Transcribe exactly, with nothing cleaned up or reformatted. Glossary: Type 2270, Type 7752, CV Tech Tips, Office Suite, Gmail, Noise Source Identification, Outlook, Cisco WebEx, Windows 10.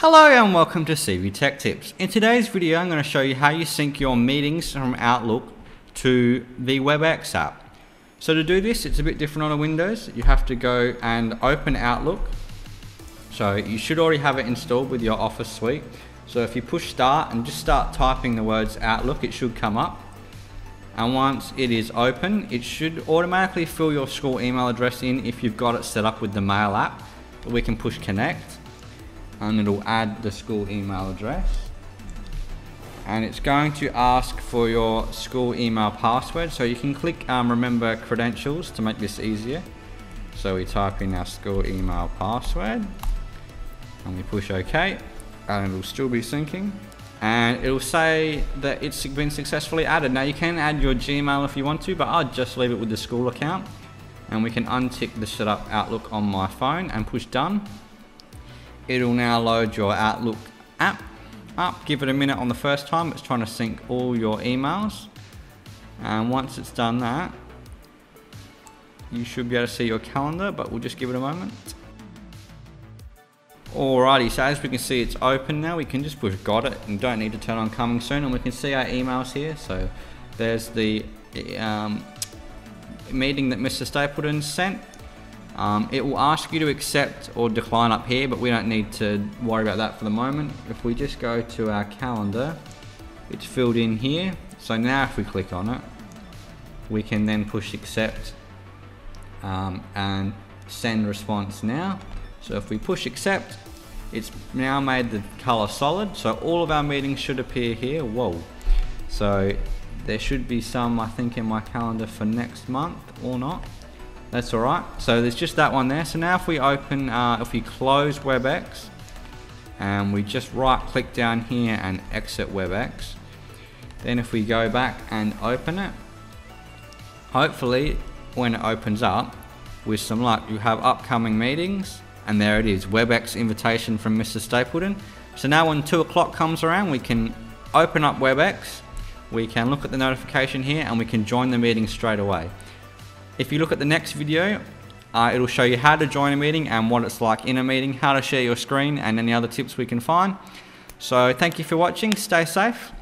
Hello and welcome to C V Tech Tips. In today's video I'm going to show you how you sync your meetings from Outlook to the WebEx app. So to do this, it's a bit different on a Windows. You have to go and open Outlook. So you should already have it installed with your Office Suite. So if you push start and just start typing the words Outlook, it should come up. And once it is open, it should automatically fill your school email address in if you've got it set up with the Mail app. But we can push connect, and it'll add the school email address, and it's going to ask for your school email password, so you can click um, remember credentials to make this easier. So we type in our school email password and we push OK, and it'll still be syncing, and it'll say that it's been successfully added. Now you can add your Gmail if you want to, but I'll just leave it with the school account, and we can untick the setup Outlook on my phone and push done. It'll now load your Outlook app up. Give it a minute on the first time. It's trying to sync all your emails. And once it's done that, you should be able to see your calendar, but we'll just give it a moment. Alrighty, so as we can see, it's open now. We can just push got it and don't need to turn on coming soon. And we can see our emails here. So there's the um, meeting that Mister Stapleton sent. Um, it will ask you to accept or decline up here, but we don't need to worry about that for the moment. If we just go to our calendar, it's filled in here. So now if we click on it, we can then push accept um, and send response now. So if we push accept, it's now made the color solid. So all of our meetings should appear here. Whoa. So there should be some, I think, in my calendar for next month or not. That's alright, so there's just that one there. So now if we open, uh, if we close WebEx and we just right click down here and exit WebEx, then if we go back and open it, hopefully when it opens up, with some luck, you have upcoming meetings, and there it is, WebEx invitation from Mister Stapleton. So now when two o'clock comes around, we can open up WebEx, we can look at the notification here, and we can join the meeting straight away. If you look at the next video, uh, it'll show you how to join a meeting and what it's like in a meeting, how to share your screen, and any other tips we can find. So thank you for watching, stay safe.